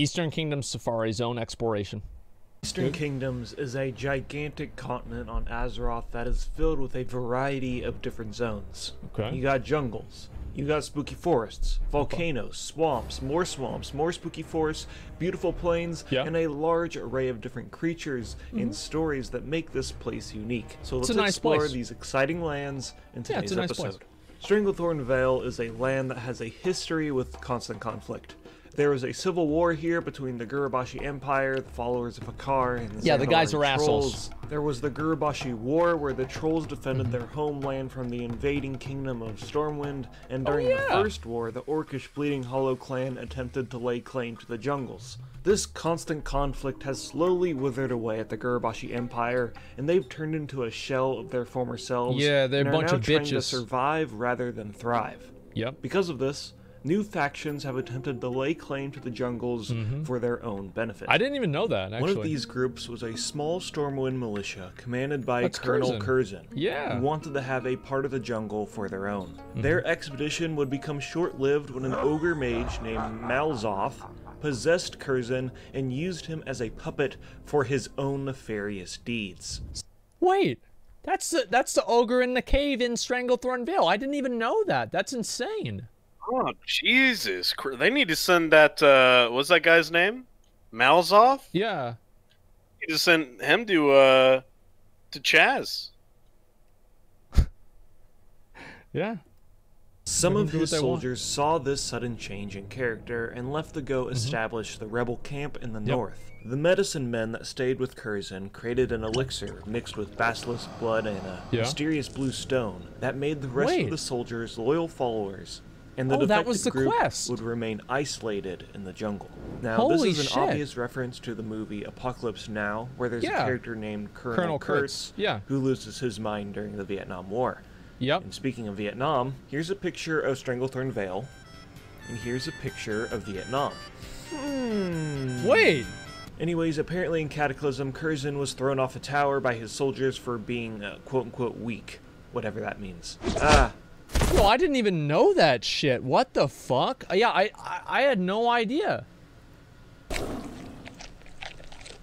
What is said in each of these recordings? Eastern Kingdoms Safari Zone Exploration. Eastern Kingdoms is a gigantic continent on Azeroth that is filled with a variety of different zones. Okay. You got jungles, you got spooky forests, volcanoes, swamps, more spooky forests, beautiful plains, and a large array of different creatures and stories that make this place unique. So let's explore these exciting lands in today's episode. Stranglethorn Vale is a land that has a history with constant conflict. There was a civil war here between the Gurubashi Empire, the followers of Hakar, and the Zandalar trolls. There was the Gurubashi War, where the trolls defended their homeland from the invading kingdom of Stormwind, and during the first war, the orcish Bleeding Hollow Clan attempted to lay claim to the jungles. This constant conflict has slowly withered away at the Gurubashi Empire, and they've turned into a shell of their former selves. Yeah, they're a bunch of bitches. Trying to survive rather than thrive. Yep. Because of this, new factions have attempted to lay claim to the jungles for their own benefit. I didn't even know that, actually. One of these groups was a small Stormwind militia commanded by Colonel Kurtzen, who wanted to have a part of the jungle for their own. Their expedition would become short-lived when an ogre mage named Malzoth possessed Kurtzen and used him as a puppet for his own nefarious deeds. Wait, that's the ogre in the cave in Stranglethorn Vale. I didn't even know that. That's insane. Oh, Jesus Christ. They need to send that, what's that guy's name? Malzoth? Yeah. They need to send him to Chaz. Some of his soldiers saw this sudden change in character and left to go establish the rebel camp in the north. The medicine men that stayed with Kurtzen created an elixir mixed with basilisk blood and a mysterious blue stone that made the rest of the soldiers loyal followers. And the defected group would remain isolated in the jungle. Now, this is an obvious reference to the movie Apocalypse Now, where there's a character named Colonel Kurtz who loses his mind during the Vietnam War. And speaking of Vietnam, here's a picture of Stranglethorn Vale, and here's a picture of Vietnam. Anyways, apparently in Cataclysm, Kurtzen was thrown off a tower by his soldiers for being quote-unquote weak, whatever that means. Yo, I didn't even know that shit. What the fuck? Yeah, I had no idea.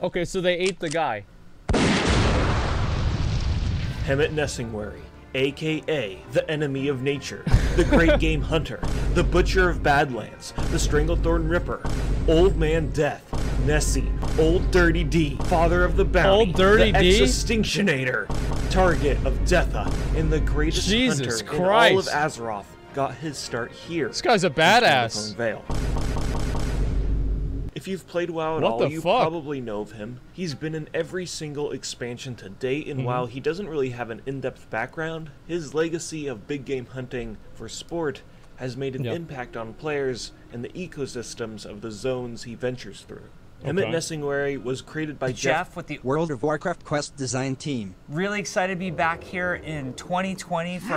Okay, so they ate the guy. Hemet Nesingwary, aka the enemy of nature, the great game hunter, the butcher of Badlands, the Stranglethorn Ripper, Old Man Death, Nessie, Old Dirty D, Father of the Bounty, the Extinctionator, target of Detha, and the greatest hunter in all of Azeroth got his start here. This guy's a badass. Vale. If you've played WoW at all, you probably know of him. He's been in every single expansion to date, and while he doesn't really have an in-depth background, his legacy of big game hunting for sport has made an impact on players and the ecosystems of the zones he ventures through. Hemet Nesingwary was created by Jeff with the World of Warcraft quest design team. Really excited to be back here in 2020 for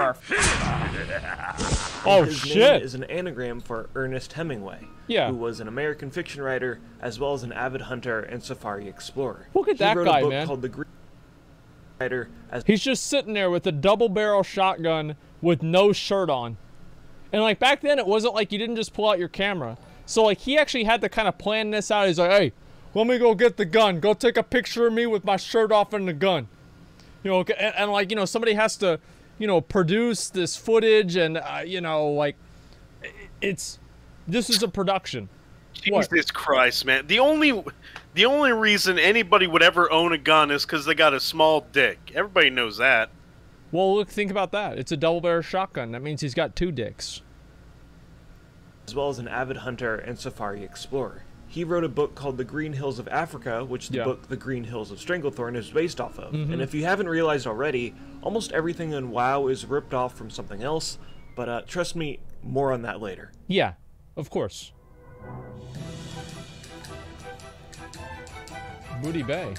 our His name is an anagram for Ernest Hemingway, who was an American fiction writer as well as an avid hunter and safari explorer. Look at that guy, man. He wrote a book called The Green Rider. He's just sitting there with a double-barrel shotgun with no shirt on. And like back then, it wasn't like you didn't just pull out your camera. So, like, he actually had to kind of plan this out. He's like, hey, let me go get the gun. Go take a picture of me with my shirt off and the gun. You know, and like, you know, somebody has to, you know, produce this footage and, you know, like, this is a production. Jesus Christ, man. The only reason anybody would ever own a gun is because they got a small dick. Everybody knows that. Well, look, think about that. It's a double-barrel shotgun. That means he's got two dicks. As well as an avid hunter and safari explorer. He wrote a book called The Green Hills of Africa, which the book The Green Hills of Stranglethorn is based off of. And if you haven't realized already, almost everything in WoW is ripped off from something else, but trust me, more on that later. Yeah, of course. Booty Bay.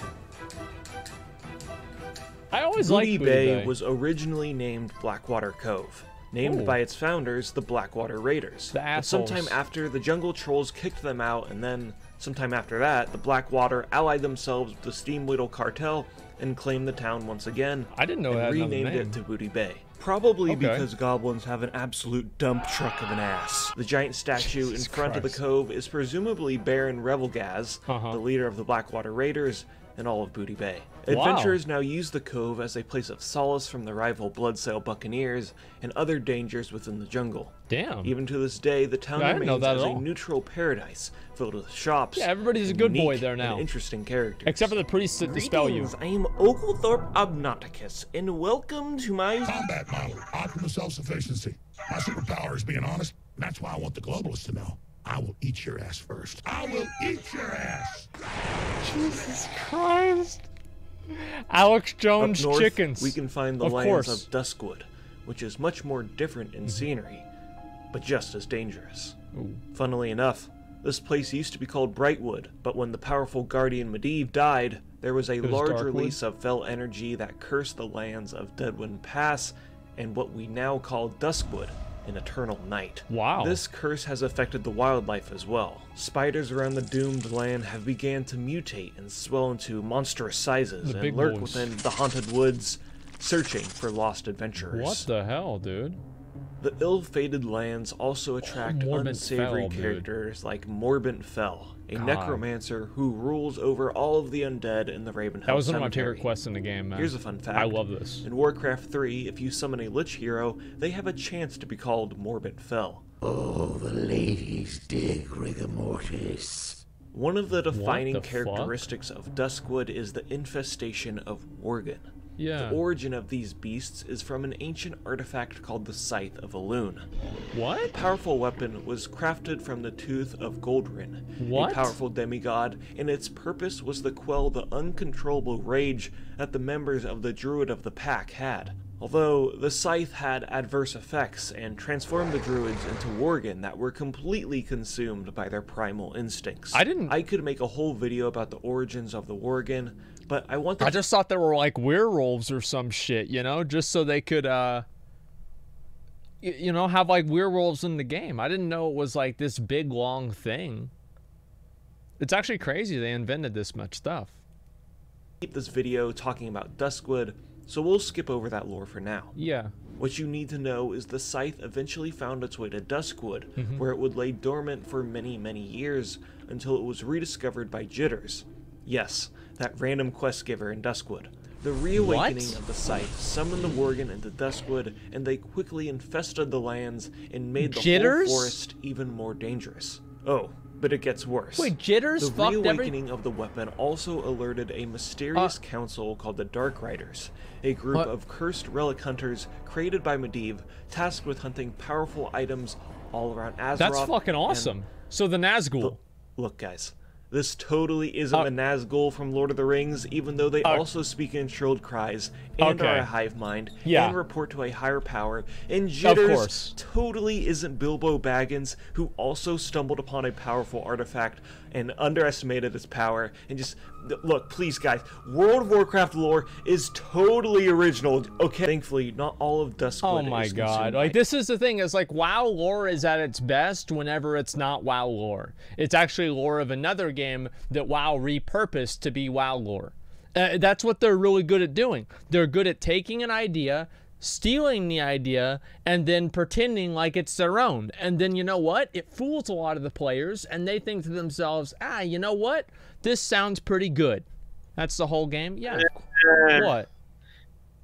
I always liked Booty Bay. Booty Bay was originally named Blackwater Cove, named by its founders, the Blackwater Raiders. But sometime after, the jungle trolls kicked them out, and then, sometime after that, the Blackwater allied themselves with the Steamweedle Cartel and claimed the town once again. I didn't know that. And renamed it to Booty Bay. Probably because goblins have an absolute dump truck of an ass. The giant statue in front of the cove is presumably Baron Revelgaz, the leader of the Blackwater Raiders, and all of Booty Bay. Adventurers now use the cove as a place of solace from the rival Bloodsail Buccaneers and other dangers within the jungle. Damn. Even to this day, the town remains as a neutral paradise filled with shops. Yeah, everybody's a good boy there now. Interesting characters. Except for the priests that dispel you. I am Oglethorpe Obnoticus, and welcome to my combat model, optimal self-sufficiency. My superpower is being honest, and that's why I want the globalists to know. I will eat your ass first. I will eat your ass. Jesus Christ. Alex Jones north, chickens. We can find the lands of Duskwood, which is much more different in scenery, but just as dangerous. Ooh. Funnily enough, this place used to be called Brightwood, but when the powerful guardian Medivh died, there was a large release of fell energy that cursed the lands of Deadwind Pass and what we now call Duskwood. An eternal night. Wow. This curse has affected the wildlife as well. Spiders around the doomed land have began to mutate and swell into monstrous sizes and lurk within the haunted woods, searching for lost adventurers. What the hell, dude? The ill-fated lands also attract unsavory characters like Morbent Fel, a necromancer who rules over all of the undead in the Ravenhill Cemetery. That was one of my favorite quests in the game, man. Here's a fun fact. I love this. In Warcraft 3, if you summon a Lich hero, they have a chance to be called Morbent Fel. Oh, the ladies dig rigor mortis. One of the defining characteristics of Duskwood is the infestation of Worgen. Yeah. The origin of these beasts is from an ancient artifact called the Scythe of Elune. What? The powerful weapon was crafted from the tooth of Goldrin, a powerful demigod, and its purpose was to quell the uncontrollable rage that the members of the Druid of the Pack had. Although the scythe had adverse effects and transformed the druids into worgen that were completely consumed by their primal instincts. I could make a whole video about the origins of the worgen, but I want. I just thought they were like werewolves or some shit, you know, just so they could, you know, have like werewolves in the game. I didn't know it was like this big long thing. It's actually crazy they invented this much stuff. Keep this video talking about Duskwood. So we'll skip over that lore for now. Yeah. What you need to know is the scythe eventually found its way to Duskwood, where it would lay dormant for many, many years until it was rediscovered by Jitters. Yes, that random quest giver in Duskwood. The reawakening of the scythe summoned the worgen into Duskwood, and they quickly infested the lands and made the whole forest even more dangerous. Oh. But it gets worse. Wait, Jitters fucked everything? The reawakening of the weapon also alerted a mysterious council called the Dark Riders, a group of cursed relic hunters created by Medivh, tasked with hunting powerful items all around Azeroth. That's fucking awesome. So the Nazgul. Look, guys, this totally isn't the Nazgul from Lord of the Rings, even though they also speak in shrilled cries and are a hive mind and report to a higher power. And Jitters totally isn't Bilbo Baggins, who also stumbled upon a powerful artifact and underestimated its power. And just look, please, guys, World of Warcraft lore is totally original. Okay, thankfully, not all of Duskwood. Oh my god! Like this is the thing is like WoW lore is at its best whenever it's not WoW lore. It's actually lore of another game that WoW repurposed to be WoW lore. That's what they're really good at doing. They're good at taking an idea, stealing the idea, and then pretending like it's their own. And then you know what? It fools a lot of the players, and they think to themselves, ah, you know what? This sounds pretty good. That's the whole game? Yeah. What?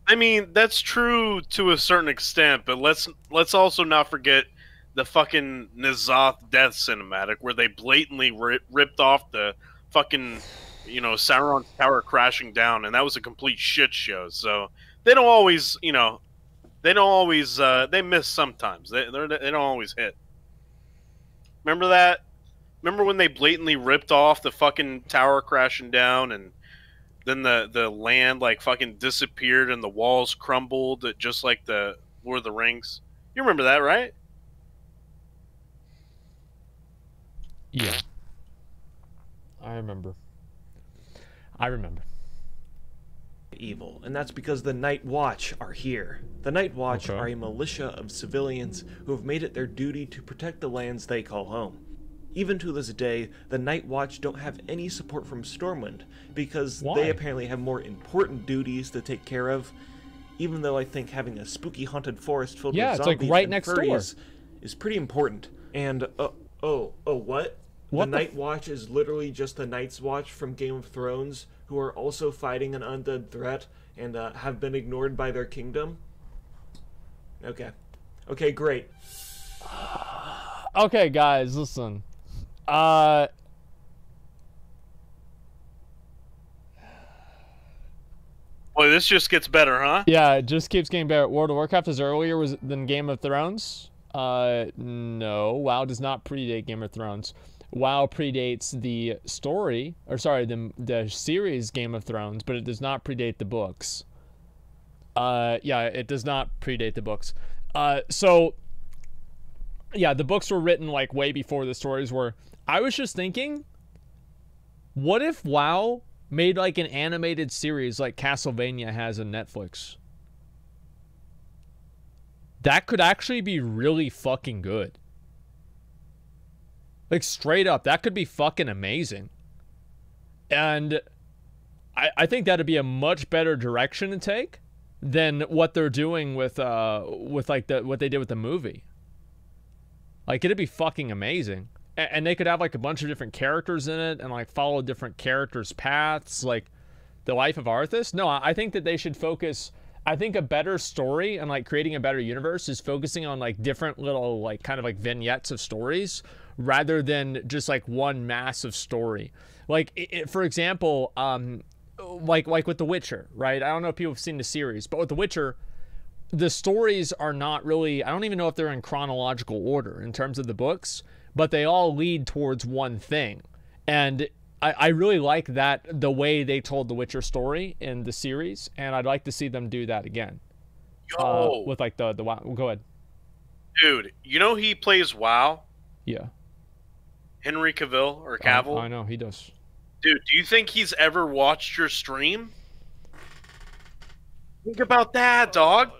I mean, that's true to a certain extent, but let's also not forget the fucking Nazoth death cinematic where they blatantly ripped off the fucking, you know, Sauron's tower crashing down, and that was a complete shit show. So they don't always, you know, they don't always, they miss sometimes. They don't always hit. Remember that? Remember when they blatantly ripped off the fucking tower crashing down, and then the land like fucking disappeared and the walls crumbled just like the Lord of the Rings? You remember that, right? Yeah, I remember. I remember. Evil, and that's because the Night Watch are here. The Night Watch are a militia of civilians who have made it their duty to protect the lands they call home. Even to this day, the Night Watch don't have any support from Stormwind because they apparently have more important duties to take care of, even though I think having a spooky haunted forest filled with zombies is pretty important. And what the Night Watch is literally just the Night's Watch from Game of Thrones, who are also fighting an undead threat and have been ignored by their kingdom. Okay. Okay, great. Okay, guys, listen. Boy, this just gets better, huh? Yeah, it just keeps getting better. World of Warcraft is earlier than Game of Thrones. No, WoW does not predate Game of Thrones. WoW predates the story, or sorry, the series Game of Thrones, but it does not predate the books. Yeah, it does not predate the books. So, yeah, the books were written like way before the stories were. I was just thinking, what if WoW made like an animated series like Castlevania has on Netflix? That could actually be really fucking good. Like, straight up, that could be fucking amazing. And I think that'd be a much better direction to take than what they're doing with like what they did with the movie. Like, it'd be fucking amazing. And they could have like a bunch of different characters in it and like follow different characters' paths, like the life of Arthas. No, I think that they should focus. I think a better story and like creating a better universe is focusing on like different little like kind of like vignettes of stories rather than just like one massive story. Like for example, like with The Witcher, right? I don't know if people have seen the series, but with The Witcher, the stories are not really, I don't even know if they're in chronological order in terms of the books, but they all lead towards one thing. And I really like that, the way they told the Witcher story in the series, and I'd like to see them do that again. Yo! With like the WoW. Go ahead. Dude, you know he plays WoW? Yeah. Henry Cavill, or Cavill? I know, he does. Dude, do you think he's ever watched your stream? Think about that, dog.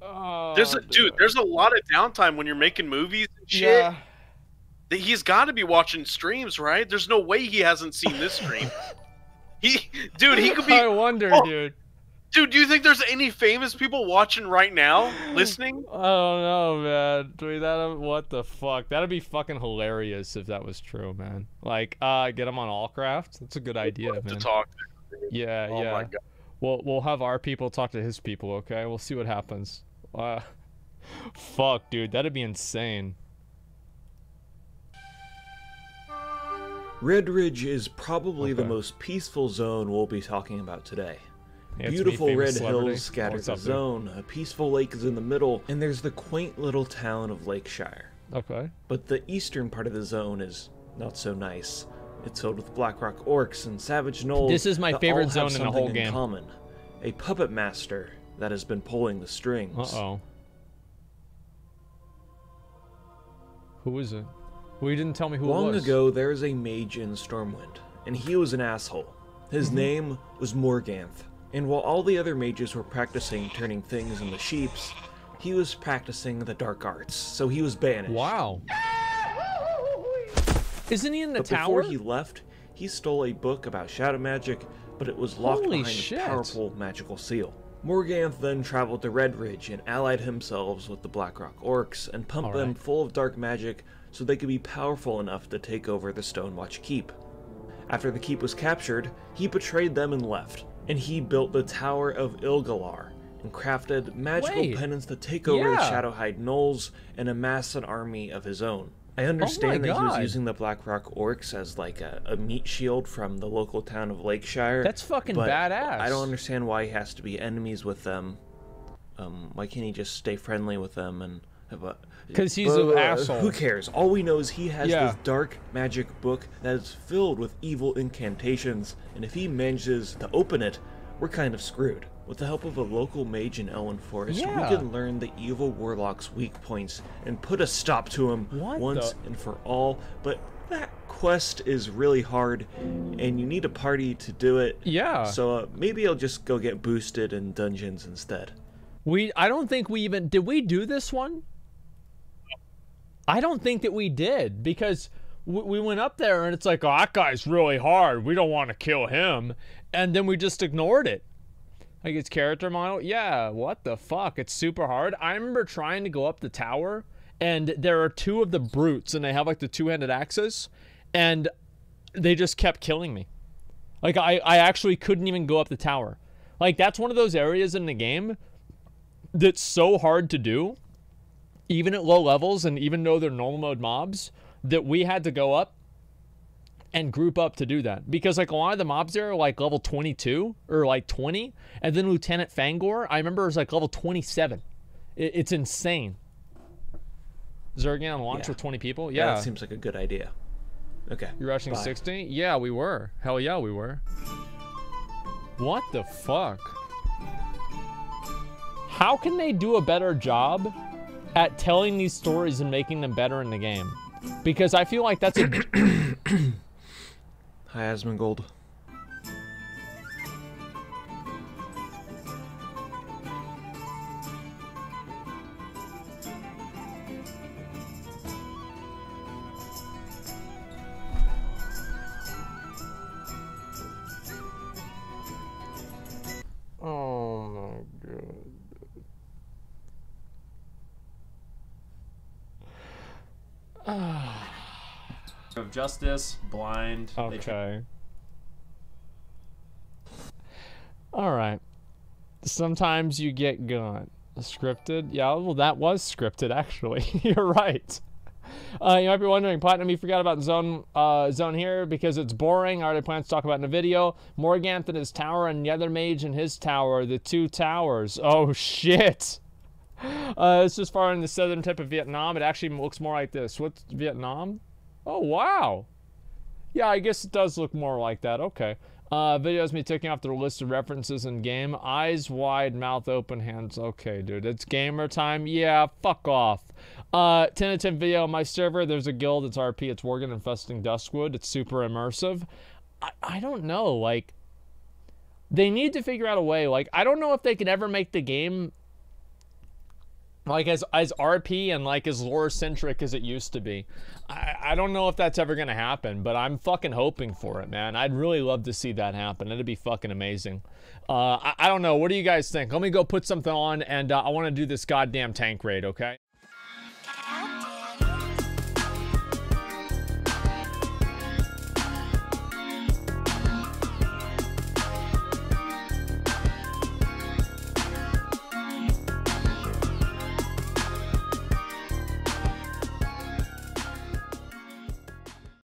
Oh, dude. Oh, there's a lot of downtime when you're making movies and shit. Yeah. He's got to be watching streams, right? There's no way he hasn't seen this stream. He could be. I wonder, dude. Dude, do you think there's any famous people watching right now, listening? I don't know, man. Dude, what the fuck? That'd be fucking hilarious if that was true, man. Like, get him on Allcraft. That's a good idea, man. To talk. Yeah, oh yeah. My God. We'll have our people talk to his people. Okay, we'll see what happens. Fuck, dude, that'd be insane. Red Ridge is probably the most peaceful zone we'll be talking about today. Yeah, beautiful red hills scatter the zone, a peaceful lake is in the middle, and there's the quaint little town of Lakeshire. Okay. But the eastern part of the zone is not so nice. It's filled with Blackrock orcs and savage gnolls. This is my favorite zone in the whole game. A puppet master that has been pulling the strings. Uh-oh. Who is it? Well, you didn't tell me who it was. Long ago, there was a mage in Stormwind, and he was an asshole. His name was Morganth, and while all the other mages were practicing turning things into sheeps, he was practicing the dark arts, so he was banished. Wow. Isn't he in the tower? Before he left, he stole a book about shadow magic, but it was locked behind a powerful magical seal. Morganth then traveled to Red Ridge and allied himself with the Blackrock orcs and pumped them full of dark magic so they could be powerful enough to take over the Stonewatch Keep. After the keep was captured, he betrayed them and left, and he built the Tower of Ilgalar and crafted magical penance to take over the Shadowhide Knolls and amass an army of his own. I understand that he was using the Blackrock orcs as like a meat shield from the local town of Lakeshire. That's fucking badass. I don't understand why he has to be enemies with them. Why can't he just stay friendly with them and have a... Because he's an asshole. Who cares? All we know is he has this dark magic book that is filled with evil incantations, and if he manages to open it, we're kind of screwed. With the help of a local mage in Elwyn Forest, we can learn the evil warlock's weak points and put a stop to him once and for all. But that quest is really hard, and you need a party to do it. Yeah. So maybe I'll just go get boosted in dungeons instead. I don't think we even... Did we do this one? I don't think that we did, because we went up there and it's like, oh, that guy's really hard. We don't want to kill him. And then we just ignored it. Like its character model? Yeah, what the fuck? It's super hard. I remember trying to go up the tower, and there are two of the brutes, and they have like the two-handed axes, and they just kept killing me. Like, I actually couldn't even go up the tower. Like, that's one of those areas in the game that's so hard to do, even at low levels, and even though they're normal mode mobs, that we had to go up and group up to do that, because like a lot of the mobs there are like level 22 or like 20, and then Lieutenant Fangor, I remember, is like level 27. It's insane. Zergan on launch with 20 people. Yeah, that seems like a good idea. Okay, you're rushing 60. Yeah, we were. Hell yeah, we were. What the fuck? How can they do a better job at telling these stories and making them better in the game? Because I feel like that's a Hi, Asmongold. Oh my god. Of justice, blind. Okay. All right. Sometimes you get gone. Scripted? Yeah, well, that was scripted, actually. You're right. You might be wondering, Platinum, you forgot about zone here because it's boring. I already planned to talk about in the video. Morganth and his tower, and the other mage and his tower. The two towers. Oh, shit. It's just far in the southern tip of Vietnam. It actually looks more like this. What's Vietnam? Oh, wow. Yeah, I guess it does look more like that. Okay. Videos me taking off the list of references in game. Eyes wide, mouth open, hands. Okay, dude. It's gamer time. Yeah, fuck off. 10 out of 10 video on my server. There's a guild. It's RP. It's Worgen infesting Duskwood. It's super immersive. I don't know. Like, they need to figure out a way. Like, I don't know if they can ever make the game like as RP and like as lore centric as it used to be. I don't know if that's ever gonna happen, but I'm fucking hoping for it, man. I'd really love to see that happen. It'd be fucking amazing. I don't know, what do you guys think? Let me go put something on, and I want to do this goddamn tank raid. Okay.